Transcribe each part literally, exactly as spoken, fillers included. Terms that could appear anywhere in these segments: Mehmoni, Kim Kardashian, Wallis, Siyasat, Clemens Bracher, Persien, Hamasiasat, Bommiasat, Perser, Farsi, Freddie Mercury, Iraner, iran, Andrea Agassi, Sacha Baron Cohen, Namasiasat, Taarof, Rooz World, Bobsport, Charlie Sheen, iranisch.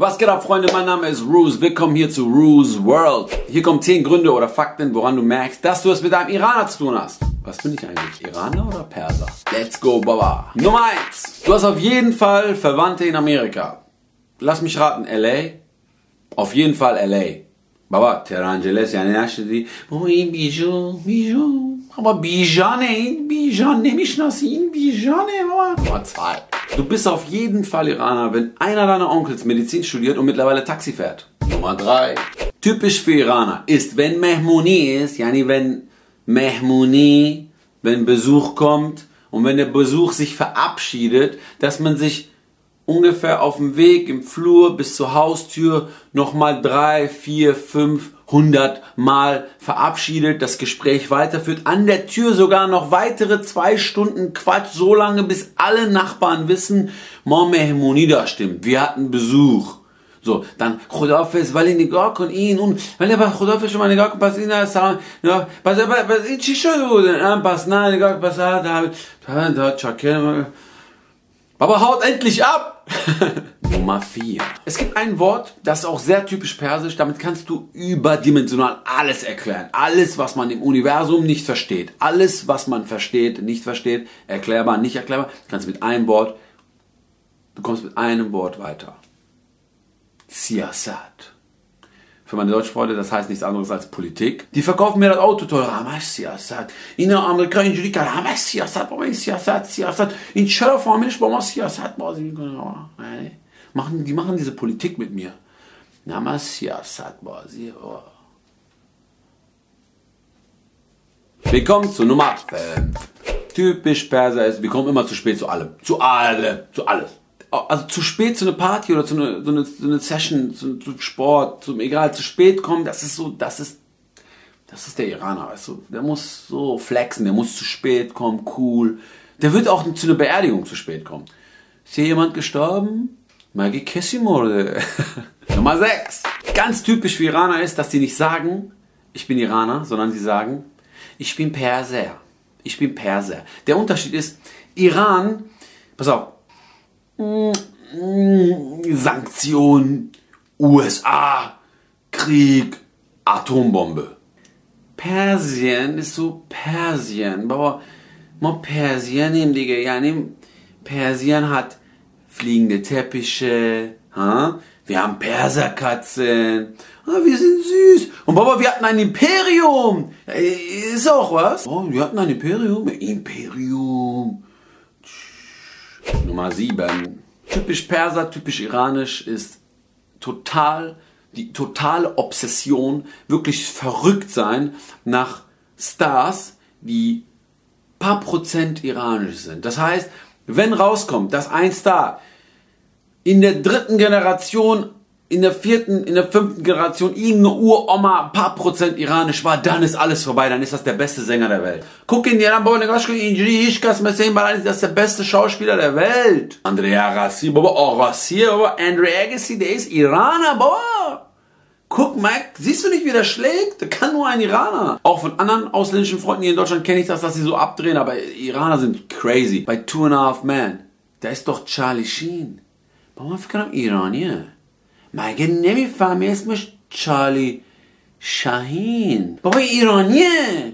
Was geht ab, Freunde? Mein Name ist Rooz. Willkommen hier zu Rooz World. Hier kommen zehn Gründe oder Fakten, woran du merkst, dass du es mit einem Iraner zu tun hast. Was bin ich eigentlich? Iraner oder Perser? Let's go, Baba. Nummer eins. Du hast auf jeden Fall Verwandte in Amerika. Lass mich raten, L A? Auf jeden Fall L A. Baba, Terangeles, Janashidi. Moin, Bijou, Bijou. Aber Bijane, Bijane, Mishnasin, Bijane, Baba. Nummer zwei. Du bist auf jeden Fall Iraner, wenn einer deiner Onkels Medizin studiert und mittlerweile Taxi fährt. Nummer drei. Typisch für Iraner ist, wenn Mehmoni ist, yani wenn Mehmoni, wenn Besuch kommt und wenn der Besuch sich verabschiedet, dass man sich ungefähr auf dem Weg im Flur bis zur Haustür nochmal drei, vier, fünf, hundert Mal verabschiedet, das Gespräch weiterführt, an der Tür sogar noch weitere zwei Stunden Quatsch, so lange bis alle Nachbarn wissen, Mehmoni da stimmt, wir hatten Besuch. So, dann Khudafes, weil in die Gorkon ihn und weil er Khudafes schon mal in die Gorkon passiert, ja, was ist Chichodu, dann passt, nein, die Gorkon passiert, da, Chakel, aber haut endlich ab! Nummer vier. Es gibt ein Wort, das ist auch sehr typisch persisch, damit kannst du überdimensional alles erklären. Alles, was man im Universum nicht versteht. Alles, was man versteht, nicht versteht, erklärbar, nicht erklärbar, kannst mit einem Wort, du kommst mit einem Wort weiter. Siyasat. Für meine deutschen Freunde, das heißt nichts anderes als Politik. Die verkaufen mir das Auto toll. Hamasiasat. In der amerikanischen Judika. Hamasiasat, Bommiasat, Siyasat. In Sheriff von Mensch, Bommiasat. Die machen diese Politik mit mir. Namasiasat. Willkommen zu Nummer fünf. Typisch Perser ist, wir kommen immer zu spät zu allem. Zu allem. Zu alles. Also zu spät zu einer Party oder zu einer, so eine, so eine Session, zu, zu Sport, zum egal, zu spät kommen, das ist so, das ist, das ist der Iraner, weißt du, der muss so flexen, der muss zu spät kommen, cool, der wird auch zu einer Beerdigung zu spät kommen. Ist hier jemand gestorben? Magi Kessimorde. Nummer sechs. Ganz typisch für Iraner ist, dass die nicht sagen, ich bin Iraner, sondern sie sagen, ich bin Perser, ich bin Perser. Der Unterschied ist, Iran, pass auf, Sanktionen, U S A, Krieg, Atombombe. Persien ist so Persien. Aber man Persien nehmen, Digga. Ja, nehmen. Persien hat fliegende Teppiche. Ha? Wir haben Perserkatzen. Ah, wir sind süß. Und Baba, wir hatten ein Imperium. Ist auch was. Oh, wir hatten ein Imperium. Imperium. Nummer sieben. Typisch Perser, typisch iranisch ist total, die totale Obsession, wirklich verrückt sein nach Stars, die paar Prozent iranisch sind. Das heißt, wenn rauskommt, dass ein Star in der dritten Generation, in der vierten, in der fünften Generation irgendeine Uroma ein paar Prozent iranisch war, dann ist alles vorbei, dann ist das der beste Sänger der Welt. Guck ihn dir an, das ist der beste Schauspieler der Welt. Andrea Agassi, Baba, oh Agassi, Baba, Andrea Agassi, der ist Iraner, Baba. Guck, Mike, siehst du nicht, wie der schlägt? Der kann nur ein Iraner. Auch von anderen ausländischen Freunden hier in Deutschland kenne ich das, dass sie so abdrehen, aber Iraner sind crazy. Bei Two and a Half Men, da ist doch Charlie Sheen. Baba, wir können Iranier. مگه نمیفهمی اسمش چالی شاهین بابا ایرانیه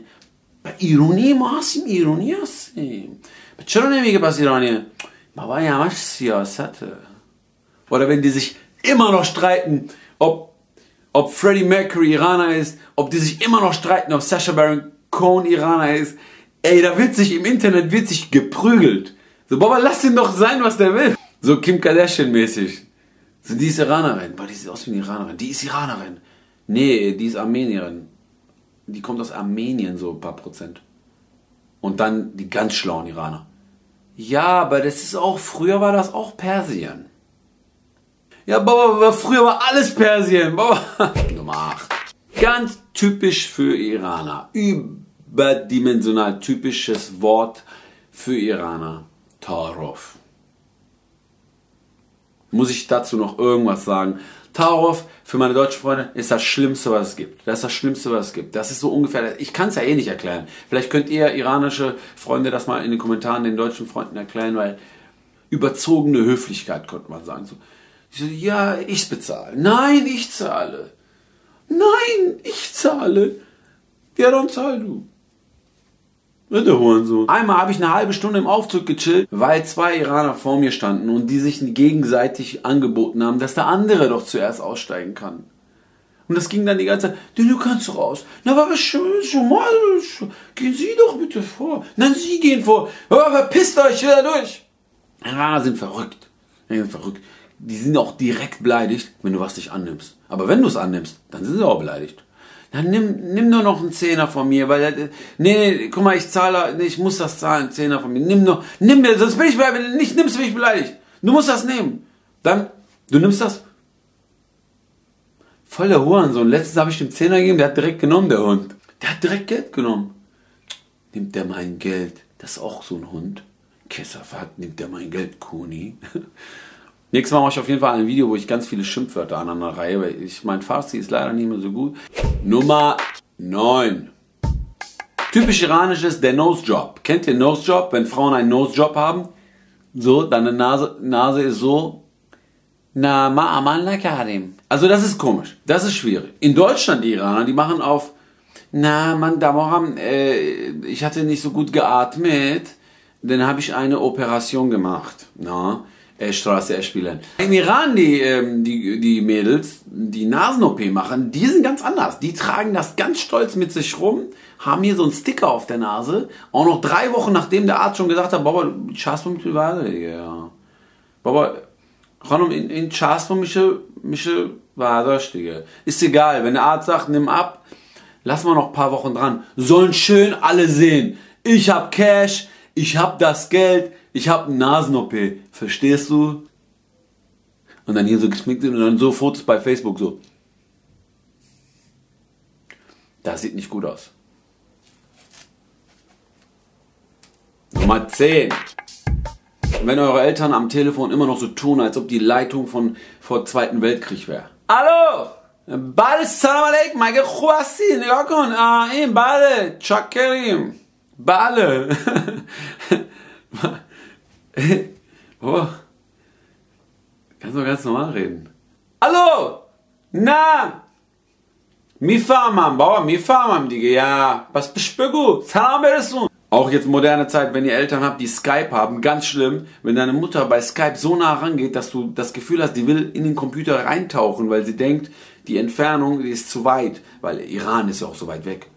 با ایرانی ما هستیم ایرانی هستیم چرا نمیگه پس ایرانیه بابا این همش سیاسته oder wenn die sich immer noch streiten ob, ob Freddie Mercury Iraner ist ob die sich immer noch streiten ob Sacha Baron Cohen Iraner ist ey da wird sich im Internet wird sich geprügelt so Baba lass ihn doch sein was der will so Kim Kardashian mäßig So, die ist Iranerin. Boah, die sieht aus wie eine Iranerin. Die ist Iranerin. Nee, die ist Armenierin. Die kommt aus Armenien, so ein paar Prozent. Und dann die ganz schlauen Iraner. Ja, aber das ist auch, früher war das auch Persien. Ja, Baba, früher war alles Persien. Baba. Nummer acht. Ganz typisch für Iraner. Überdimensional typisches Wort für Iraner. Taarof. Muss ich dazu noch irgendwas sagen? Taarof, für meine deutschen Freunde, ist das Schlimmste, was es gibt. Das ist das Schlimmste, was es gibt. Das ist so ungefähr, ich kann es ja eh nicht erklären. Vielleicht könnt ihr iranische Freunde das mal in den Kommentaren den deutschen Freunden erklären, weil überzogene Höflichkeit, könnte man sagen. So, Ich so, ja, ich bezahle. Nein, ich zahle. Nein, ich zahle. Ja, dann zahl du. Der Hurensohn. Einmal habe ich eine halbe Stunde im Aufzug gechillt, weil zwei Iraner vor mir standen und die sich gegenseitig angeboten haben, dass der andere doch zuerst aussteigen kann. Und das ging dann die ganze Zeit, du, du kannst raus. Na, aber schön, schon mal, gehen Sie doch bitte vor. Nein, Sie gehen vor. Aber verpisst euch wieder durch. Iraner sind verrückt. Die sind verrückt. Die sind auch direkt beleidigt, wenn du was nicht annimmst. Aber wenn du es annimmst, dann sind sie auch beleidigt. Dann nimm, nimm nur noch einen Zehner von mir, weil, nee, nee, guck mal, ich zahle, nee, ich muss das zahlen, Zehner von mir, nimm noch, nimm mir, sonst bin ich beleidigt, wenn du nicht nimmst, bin ich beleidigt. Du musst das nehmen. Dann, du nimmst das. Voll der Hurensohn. Letztens habe ich dem Zehner gegeben, der hat direkt genommen, der Hund. Der hat direkt Geld genommen. Nimmt der mein Geld? Das ist auch so ein Hund. Kesserfahrt, nimmt der mein Geld, Kuni. Nächstes Mal mache ich auf jeden Fall ein Video, wo ich ganz viele Schimpfwörter an einer Reihe, weil ich mein Farsi ist leider nicht mehr so gut. Nummer neun. Typisch iranisch ist der Nosejob. Kennt ihr Nosejob? Wenn Frauen einen Nosejob haben, so, dann eine Nase, Nase ist so. Na, ma'aman la karim. Also das ist komisch, das ist schwierig. In Deutschland, die Iraner, die machen auf, na, man, da moram, äh, ich hatte nicht so gut geatmet, dann habe ich eine Operation gemacht. Na. Straße erspielen. In Iran, die, ähm, die, die Mädels, die Nasen-O P machen, die sind ganz anders. Die tragen das ganz stolz mit sich rum, haben hier so einen Sticker auf der Nase, auch noch drei Wochen nachdem der Arzt schon gesagt hat, Baba, Chas vom ja. Baba, Khanum, in Chas vom Mische war ist egal, wenn der Arzt sagt, nimm ab, lassen wir noch ein paar Wochen dran. Sollen schön alle sehen. Ich hab Cash, ich hab das Geld, ich habe eine Nasen-O P, verstehst du? Und dann hier so geschminkt sind und dann so Fotos bei Facebook so. Das sieht nicht gut aus. Nummer zehn. Wenn eure Eltern am Telefon immer noch so tun, als ob die Leitung von vor Zweiten Weltkrieg wäre. Hallo! Bade, salam alaikum, mein Gehwassin, Lokon, Aim, Bade, Chakerim, Bade. Oh. Kannst du ganz normal reden. Hallo! Na! Mi farmam, Bauer, mi farmam, Digga. Ja, was bespügu? Salam alaikum. Auch jetzt moderne Zeit, wenn ihr Eltern habt, die Skype haben, ganz schlimm, wenn deine Mutter bei Skype so nah rangeht, dass du das Gefühl hast, die will in den Computer reintauchen, weil sie denkt, die Entfernung die ist zu weit, weil Iran ist ja auch so weit weg.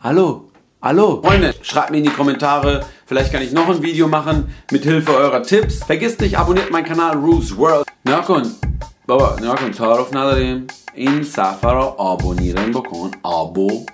Hallo! Hallo, Freunde, schreibt mir in die Kommentare, vielleicht kann ich noch ein Video machen, mit Hilfe eurer Tipps. Vergesst nicht, abonniert meinen Kanal Rooz World. Nakon, Baba, Nakon, Taarof nadarim, in Safara abonnieren, Bokon, Abo.